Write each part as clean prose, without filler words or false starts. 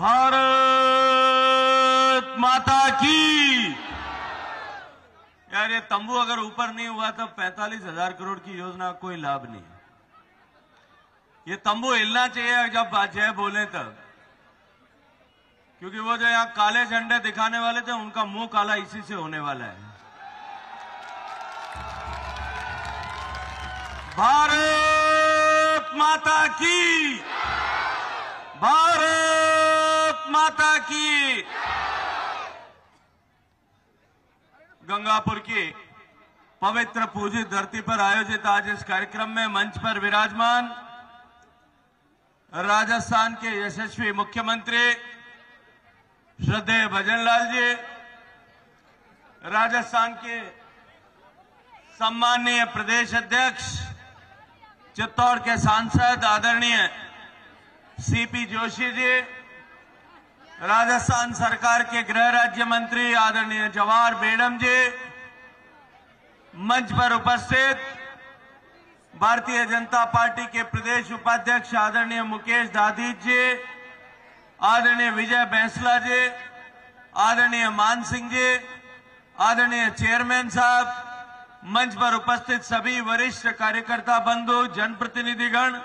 भारत माता की। यार ये तंबू अगर ऊपर नहीं हुआ तो 45,000 करोड़ की योजना कोई लाभ नहीं है। ये तंबू हिलना चाहिए जब जय बोले तब, क्योंकि वो जो यहाँ काले झंडे दिखाने वाले थे उनका मुंह काला इसी से होने वाला है। भारत माता की, भारत माता की। गंगापुर की पवित्र पूजित धरती पर आयोजित आज इस कार्यक्रम में मंच पर विराजमान राजस्थान के यशस्वी मुख्यमंत्री श्रद्धेय भजनलाल जी, राजस्थान के सम्माननीय प्रदेश अध्यक्ष चित्तौड़ के सांसद आदरणीय सीपी जोशी जी, राजस्थान सरकार के गृह राज्य मंत्री आदरणीय जवाहर बेडम जी, मंच पर उपस्थित भारतीय जनता पार्टी के प्रदेश उपाध्यक्ष आदरणीय मुकेश दाधीच जी, आदरणीय विजय बैंसला जी, आदरणीय मान सिंह जी, आदरणीय चेयरमैन साहब, मंच पर उपस्थित सभी वरिष्ठ कार्यकर्ता बंधु, जनप्रतिनिधिगण,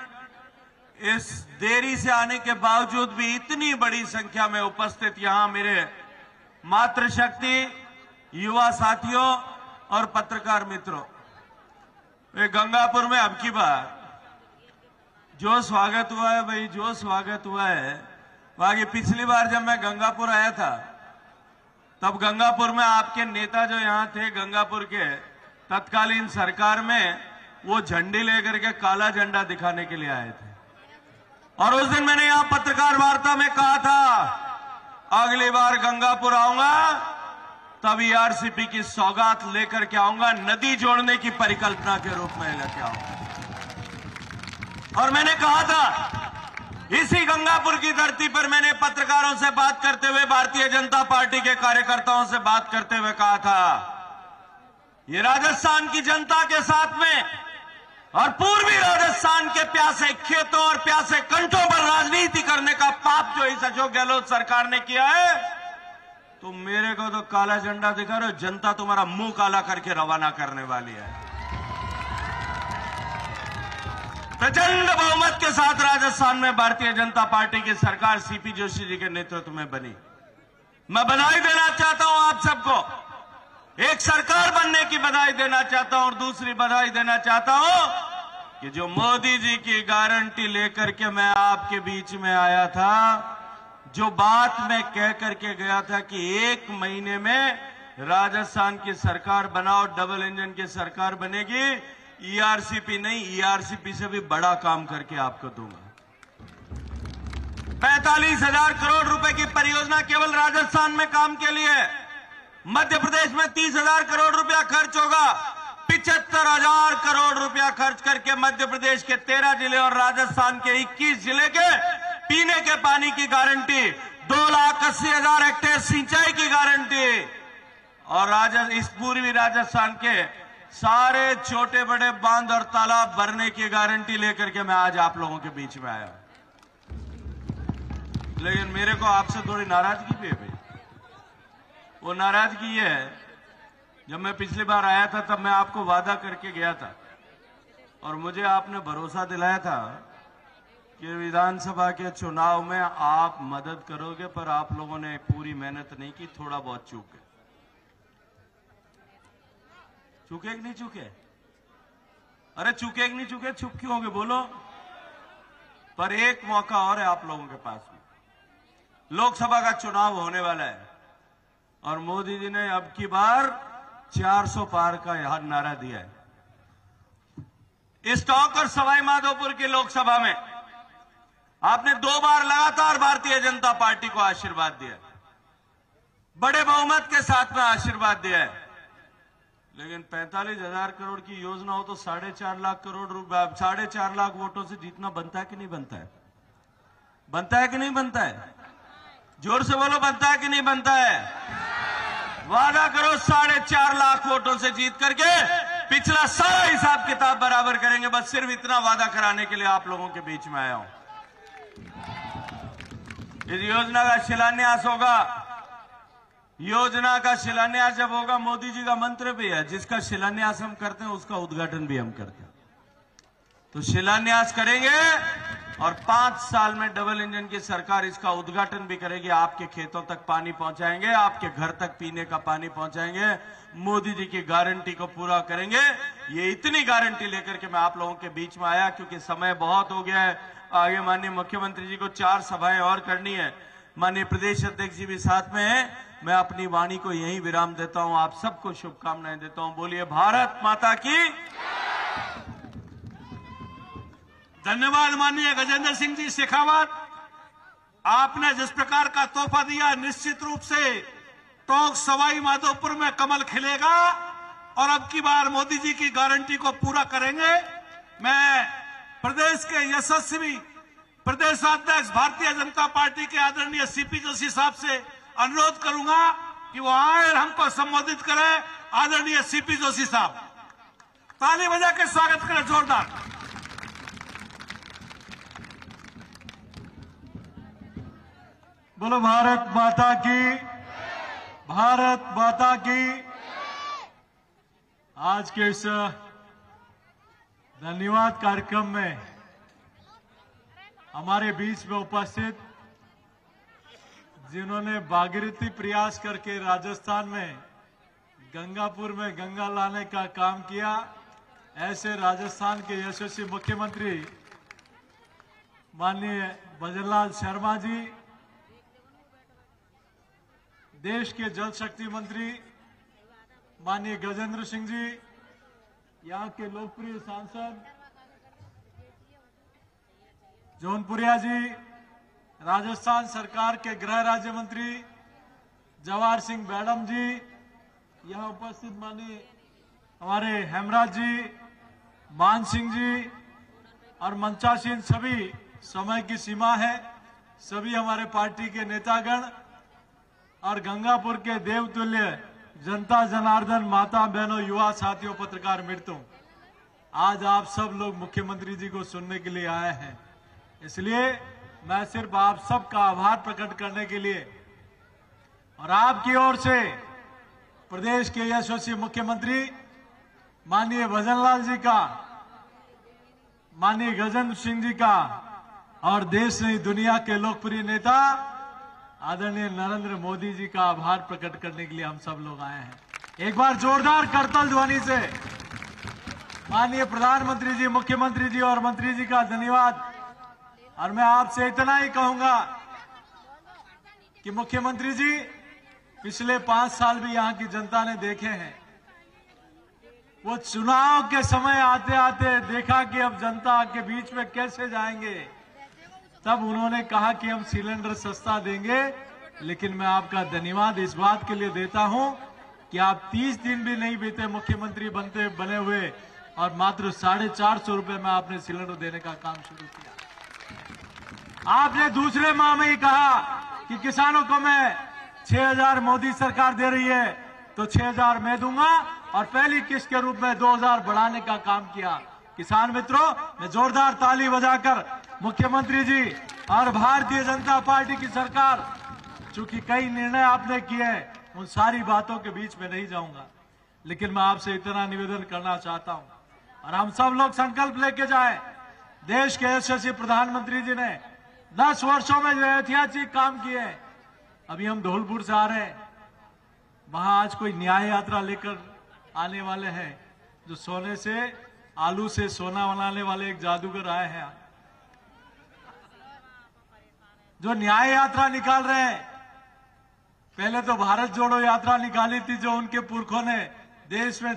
इस देरी से आने के बावजूद भी इतनी बड़ी संख्या में उपस्थित यहां मेरे मातृशक्ति युवा साथियों और पत्रकार मित्रों, वे गंगापुर में अब की बार जो स्वागत हुआ है भाई, जो स्वागत हुआ है बाकी। पिछली बार जब मैं गंगापुर आया था तब गंगापुर में आपके नेता जो यहाँ थे गंगापुर के तत्कालीन सरकार में, वो झंडी लेकर के काला झंडा दिखाने के लिए आए थे। और उस दिन मैंने यहां पत्रकार वार्ता में कहा था अगली बार गंगापुर आऊंगा तब ERCP की सौगात लेकर के आऊंगा, नदी जोड़ने की परिकल्पना के रूप में लेकर आऊंगा। और मैंने कहा था इसी गंगापुर की धरती पर, मैंने पत्रकारों से बात करते हुए, भारतीय जनता पार्टी के कार्यकर्ताओं से बात करते हुए कहा था ये राजस्थान की जनता के साथ में और पूर्वी राजस्थान के प्यासे खेतों और प्यासे कंठों पर राजनीति करने का पाप जो इस अशोक गहलोत सरकार ने किया है, तो मेरे को तो काला झंडा दिखा रहे हो, जनता तुम्हारा मुंह काला करके रवाना करने वाली है। प्रचंड बहुमत के साथ राजस्थान में भारतीय जनता पार्टी की सरकार सीपी जोशी जी के नेतृत्व में बनी। मैं बधाई देना चाहता हूं आप सबको, एक सरकार बनने की बधाई देना चाहता हूं और दूसरी बधाई देना चाहता हूं कि जो मोदी जी की गारंटी लेकर के मैं आपके बीच में आया था, जो बात मैं कह करके गया था कि 1 महीने में राजस्थान की सरकार बनाओ, डबल इंजन की सरकार बनेगी, ERCP नहीं ERCP से भी बड़ा काम करके आपको दूंगा। 45,000 करोड़ रुपए की परियोजना केवल राजस्थान में काम के लिए, मध्य प्रदेश में 30,000 करोड़ रुपया खर्च होगा, 75,000 करोड़ रुपया खर्च करके मध्य प्रदेश के 13 जिले और राजस्थान के 21 जिले के पीने के पानी की गारंटी, 2,80,000 हेक्टेयर सिंचाई की गारंटी, और इस पूर्वी राजस्थान के सारे छोटे बड़े बांध और तालाब भरने की गारंटी लेकर के मैं आज आप लोगों के बीच में आया। लेकिन मेरे को आपसे थोड़ी नाराजगी भी है। वो नाराजगी ये है, जब मैं पिछली बार आया था तब मैं आपको वादा करके गया था और मुझे आपने भरोसा दिलाया था कि विधानसभा के चुनाव में आप मदद करोगे, पर आप लोगों ने पूरी मेहनत नहीं की, थोड़ा बहुत चूक गए। चूके कि नहीं चूके? अरे चूके कि नहीं चूके? चुप क्यों होंगे बोलो? पर एक मौका और है आप लोगों के पास में, लोकसभा का चुनाव होने वाला है और मोदी जी ने अब की बार 400 पार का यह नारा दिया है। इस टोंक और सवाई माधोपुर की लोकसभा में आपने 2 बार लगातार भारतीय जनता पार्टी को आशीर्वाद दिया, बड़े बहुमत के साथ में आशीर्वाद दिया है। लेकिन 45,000 करोड़ की योजना हो तो 4.5 लाख करोड़ रुपए, 4.5 लाख वोटों से जीतना बनता है कि नहीं बनता है? बनता है कि नहीं बनता है? जोर से बोलो, बनता है कि नहीं बनता है? वादा करो 4.5 लाख वोटों से जीत करके पिछला सारा हिसाब किताब बराबर करेंगे। बस सिर्फ इतना वादा कराने के लिए आप लोगों के बीच में आया हूं। इस योजना का शिलान्यास होगा। योजना का शिलान्यास जब होगा, मोदी जी का मंत्र भी है, जिसका शिलान्यास हम करते हैं उसका उद्घाटन भी हम करते हैं। तो शिलान्यास करेंगे और 5 साल में डबल इंजन की सरकार इसका उद्घाटन भी करेगी। आपके खेतों तक पानी पहुंचाएंगे, आपके घर तक पीने का पानी पहुंचाएंगे, मोदी जी की गारंटी को पूरा करेंगे। ये इतनी गारंटी लेकर के मैं आप लोगों के बीच में आया क्योंकि समय बहुत हो गया है। आगे माननीय मुख्यमंत्री जी को 4 सभाएं और करनी है, माननीय प्रदेश अध्यक्ष जी भी साथ में है। मैं अपनी वाणी को यही विराम देता हूं, आप सबको शुभकामनाएं देता हूं। बोलिए भारत माता की। धन्यवाद माननीय गजेंद्र सिंह जी शेखावत, आपने जिस प्रकार का तोहफा दिया, निश्चित रूप से टोंक सवाई माधोपुर में कमल खिलेगा और अब की बार मोदी जी की गारंटी को पूरा करेंगे। मैं प्रदेश के यशस्वी प्रदेशाध्यक्ष भारतीय जनता पार्टी के आदरणीय सीपी जोशी साहब से अनुरोध करूंगा कि वो आए और हमको संबोधित करें। आदरणीय सीपी जोशी साहब, ताली बजा के स्वागत करें जोरदार। बोलो भारत माता की, भारत माता की। आज के इस धन्यवाद कार्यक्रम में हमारे बीच में उपस्थित, जिन्होंने भागीरथी प्रयास करके राजस्थान में गंगापुर में गंगा लाने का काम किया, ऐसे राजस्थान के यशस्वी मुख्यमंत्री माननीय भजनलाल शर्मा जी, देश के जल शक्ति मंत्री माननीय गजेंद्र सिंह जी, यहाँ के लोकप्रिय सांसद जौनपुरिया जी, राजस्थान सरकार के गृह राज्य मंत्री जवाहर सिंह बेडम जी, यहाँ उपस्थित माननीय हमारे हेमराज जी, मान सिंह जी और मंचासीन सभी, समय की सीमा है, सभी हमारे पार्टी के नेतागण और गंगापुर के देवतुल्य जनता जनार्दन माता बहनों, युवा साथियों, पत्रकार मित्रों, आज आप सब लोग मुख्यमंत्री जी को सुनने के लिए आए हैं। इसलिए मैं सिर्फ आप सब का आभार प्रकट करने के लिए और आपकी ओर से प्रदेश के यशस्वी मुख्यमंत्री माननीय भजनलाल जी का, माननीय गजेंद्र सिंह जी का और देश नहीं दुनिया के लोकप्रिय नेता आदरणीय नरेंद्र मोदी जी का आभार प्रकट करने के लिए हम सब लोग आए हैं। एक बार जोरदार करतल ध्वनि से माननीय प्रधानमंत्री जी, मुख्यमंत्री जी और मंत्री जी का धन्यवाद। और मैं आपसे इतना ही कहूंगा कि मुख्यमंत्री जी, पिछले 5 साल भी यहाँ की जनता ने देखे हैं। वो चुनाव के समय आते आते देखा कि अब जनता के बीच में कैसे जाएंगे, तब उन्होंने कहा कि हम सिलेंडर सस्ता देंगे। लेकिन मैं आपका धन्यवाद इस बात के लिए देता हूं कि आप 30 दिन भी नहीं बीते मुख्यमंत्री बनते बने हुए और मात्र 450 रुपए में आपने सिलेंडर देने का काम शुरू किया। आपने दूसरे माह में ही कहा कि किसानों को मैं 6000 मोदी सरकार दे रही है तो 6000 मैं दूंगा और पहली किस्त के रूप में 2000 बढ़ाने का काम किया। किसान मित्रों, मैं जोरदार ताली बजाकर मुख्यमंत्री जी और भारतीय जनता पार्टी की सरकार, चूंकि कई निर्णय आपने किए, उन सारी बातों के बीच में नहीं जाऊंगा, लेकिन मैं आपसे इतना निवेदन करना चाहता हूं और हम सब लोग संकल्प लेके जाएं। देश के यशस्वी प्रधानमंत्री जी ने 10 वर्षों में जो ऐतिहासिक काम किए। अभी हम धौलपुर से आ रहे हैं, वहां आज कोई न्याय यात्रा लेकर आने वाले हैं, जो सोने से आलू से सोना बनाने वाले एक जादूगर आए हैं, जो न्याय यात्रा निकाल रहे हैं। पहले तो भारत जोड़ो यात्रा निकाली थी, जो उनके पुरखों ने देश में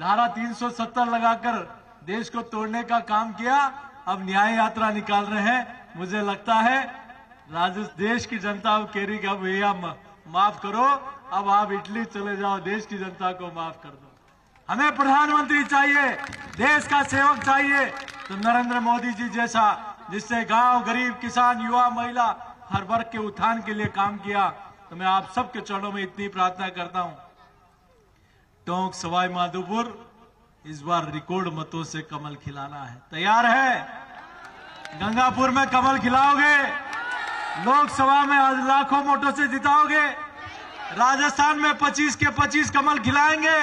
धारा 370 लगाकर देश को तोड़ने का काम किया। अब न्याय यात्रा निकाल रहे हैं। मुझे लगता है राजस्थान देश की जनता अब कह रही कि अब भैया माफ करो, अब आप इटली चले जाओ, देश की जनता को माफ कर दो। हमें प्रधानमंत्री चाहिए, देश का सेवक चाहिए, तो नरेंद्र मोदी जी जैसा, जिससे गांव, गरीब, किसान, युवा, महिला हर वर्ग के उत्थान के लिए काम किया। तो मैं आप सबके चरणों में इतनी प्रार्थना करता हूं, टोंक सवाई माधोपुर इस बार रिकॉर्ड मतों से कमल खिलाना है। तैयार है? गंगापुर में कमल खिलाओगे? लोकसभा में आज लाखों वोटों से जिताओगे। राजस्थान में 25 के 25 कमल खिलाएंगे।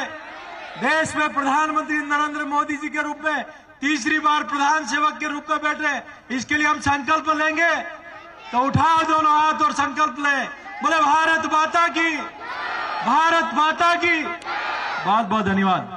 देश में प्रधानमंत्री नरेंद्र मोदी जी के रूप में तीसरी बार प्रधान सेवक के रूप में बैठे, इसके लिए हम संकल्प लेंगे। तो उठाओ दोनों हाथ और संकल्प लें, बोले भारत माता की, भारत माता की। बहुत बहुत धन्यवाद।